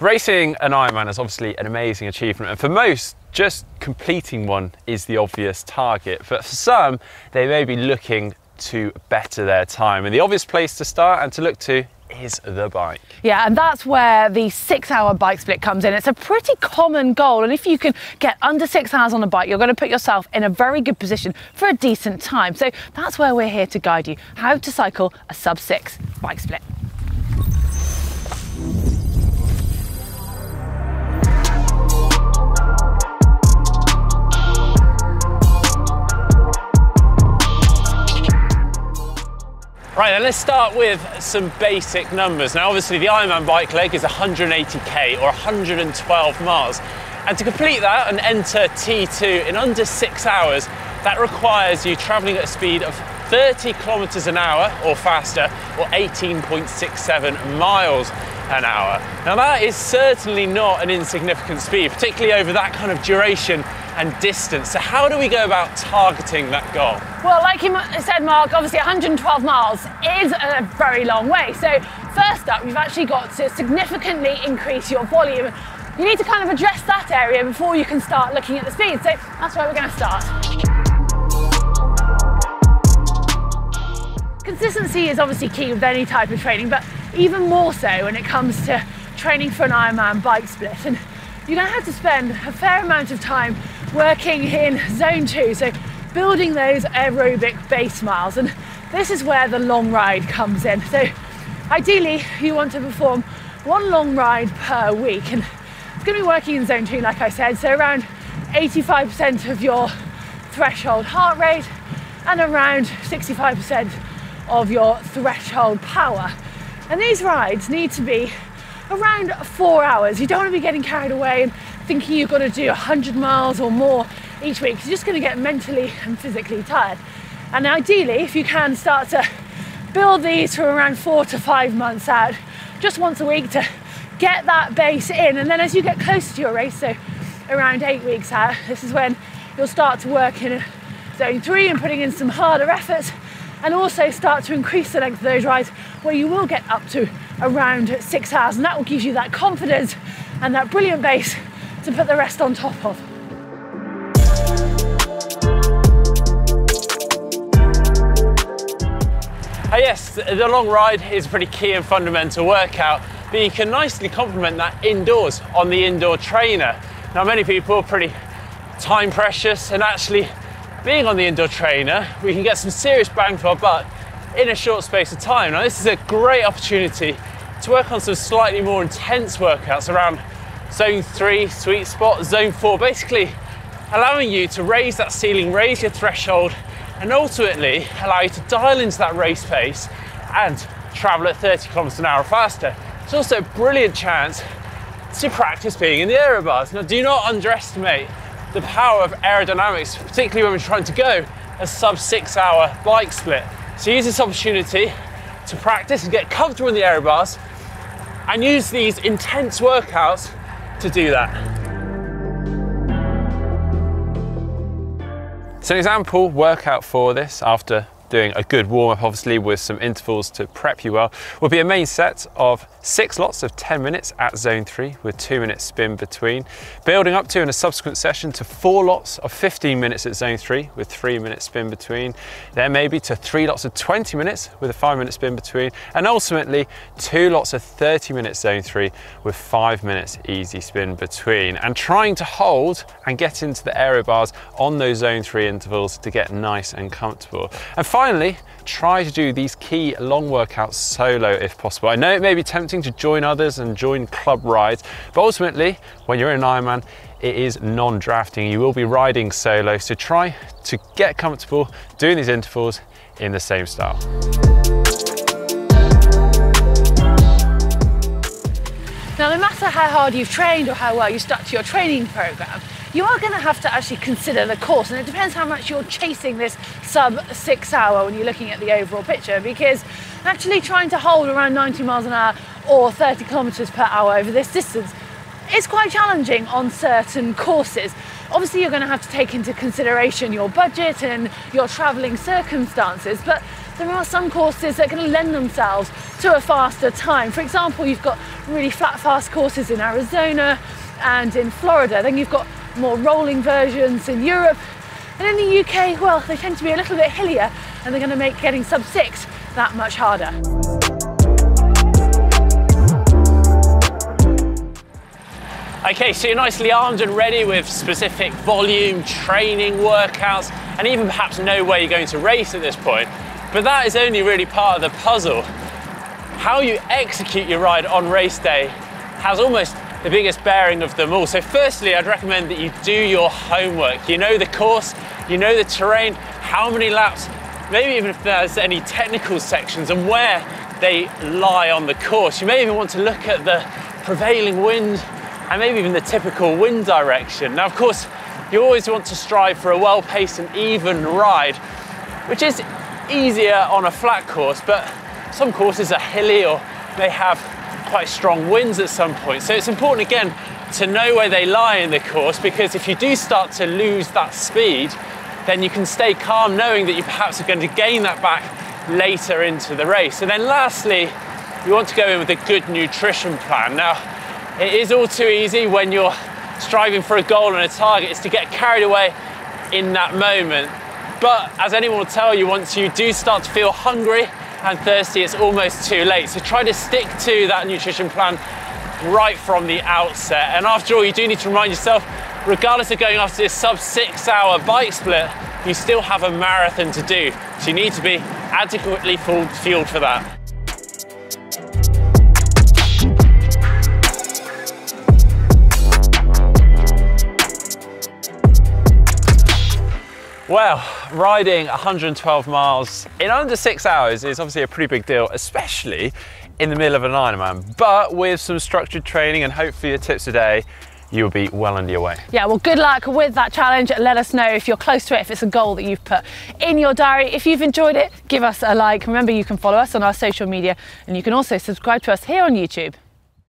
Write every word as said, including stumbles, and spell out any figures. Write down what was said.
Racing an Ironman is obviously an amazing achievement, and for most, just completing one is the obvious target. But for some, they may be looking to better their time, and the obvious place to start and to look to is the bike. Yeah, and that's where the six hour bike split comes in. It's a pretty common goal, and if you can get under six hours on a bike, you're going to put yourself in a very good position for a decent time. So that's where we're here to guide you how to cycle a sub six bike split. Right, then let's start with some basic numbers. Now, obviously, the Ironman bike leg is one hundred eighty K or one hundred twelve miles. And to complete that and enter T two in under six hours, that requires you traveling at a speed of thirty kilometers an hour or faster, or eighteen point six seven miles an hour. Now, that is certainly not an insignificant speed, particularly over that kind of duration and distance. So how do we go about targeting that goal? Well, like you said, Mark, obviously one hundred twelve miles is a very long way. So first up, you've actually got to significantly increase your volume. You need to kind of address that area before you can start looking at the speed. So that's where we're going to start. Consistency is obviously key with any type of training, but even more so when it comes to training for an Ironman bike split. And you're going to have to spend a fair amount of time working in zone two, so building those aerobic base miles. And this is where the long ride comes in. So ideally, you want to perform one long ride per week. And it's going to be working in zone two, like I said, so around eighty-five percent of your threshold heart rate and around sixty-five percent of your threshold power. And these rides need to be around four hours. You don't want to be getting carried away and thinking you've got to do one hundred miles or more each week. You're just going to get mentally and physically tired. And ideally, if you can start to build these for around four to five months out, just once a week to get that base in. And then as you get closer to your race, so around eight weeks out, this is when you'll start to work in zone three and putting in some harder efforts, and also start to increase the length of those rides where you will get up to around six hours. And that will give you that confidence and that brilliant base to put the rest on top of. Oh yes, the long ride is a pretty key and fundamental workout, but you can nicely complement that indoors on the indoor trainer. Now, many people are pretty time precious, and actually being on the indoor trainer, we can get some serious bang for our buck in a short space of time. Now, this is a great opportunity to work on some slightly more intense workouts around zone three, sweet spot, zone four, basically allowing you to raise that ceiling, raise your threshold, and ultimately allow you to dial into that race pace and travel at thirty kilometers an hour faster. It's also a brilliant chance to practice being in the aero bars. Now, do not underestimate the power of aerodynamics, particularly when we're trying to go a sub six hour bike split. So use this opportunity to practice and get comfortable in the aero bars, and use these intense workouts to do that. So an example workout for this, after doing a good warm-up obviously with some intervals to prep you well, will be a main set of six lots of ten minutes at zone three with two minutes spin between, building up to in a subsequent session to four lots of fifteen minutes at zone three with three minutes spin between, then maybe to three lots of twenty minutes with a five minute spin between, and ultimately two lots of thirty minutes zone three with five minutes easy spin between, and trying to hold and get into the aero bars on those zone three intervals to get nice and comfortable. And finally, try to do these key long workouts solo if possible. I know it may be tempting to join others and join club rides, but ultimately, when you're in Ironman, it is non-drafting. You will be riding solo, so try to get comfortable doing these intervals in the same style. Now, no matter how hard you've trained or how well you stuck to your training program, you are going to have to actually consider the course, and it depends how much you're chasing this sub six hour when you're looking at the overall picture, because actually trying to hold around ninety miles an hour or thirty kilometers per hour over this distance is quite challenging on certain courses. Obviously, you're going to have to take into consideration your budget and your traveling circumstances, but there are some courses that can lend themselves to a faster time. For example, you've got really flat fast courses in Arizona and in Florida. Then you've got more rolling versions in Europe. And in the U K, well, they tend to be a little bit hillier, and they're going to make getting sub six that much harder. Okay, so you're nicely armed and ready with specific volume, training, workouts, and even perhaps know where you're going to race at this point. But that is only really part of the puzzle. How you execute your ride on race day has almost the biggest bearing of them all. So firstly, I'd recommend that you do your homework. You know the course, you know the terrain, how many laps, maybe even if there's any technical sections and where they lie on the course. You may even want to look at the prevailing wind, and maybe even the typical wind direction. Now, of course, you always want to strive for a well-paced and even ride, which is easier on a flat course, but some courses are hilly or they have quite strong winds at some point. So it's important, again, to know where they lie in the course, because if you do start to lose that speed, then you can stay calm knowing that you perhaps are going to gain that back later into the race. And then lastly, you want to go in with a good nutrition plan. Now, it is all too easy when you're striving for a goal and a target is to get carried away in that moment. But as anyone will tell you, once you do start to feel hungry and thirsty, it's almost too late. So try to stick to that nutrition plan right from the outset. And after all, you do need to remind yourself, regardless of going after this sub six hour bike split, you still have a marathon to do. So you need to be adequately fueled for that. Well, riding one hundred twelve miles in under six hours is obviously a pretty big deal, especially in the middle of an Ironman. But with some structured training and hopefully your tips today, you'll be well under your way. Yeah, well, good luck with that challenge. Let us know if you're close to it, if it's a goal that you've put in your diary. If you've enjoyed it, give us a like. Remember, you can follow us on our social media, and you can also subscribe to us here on YouTube.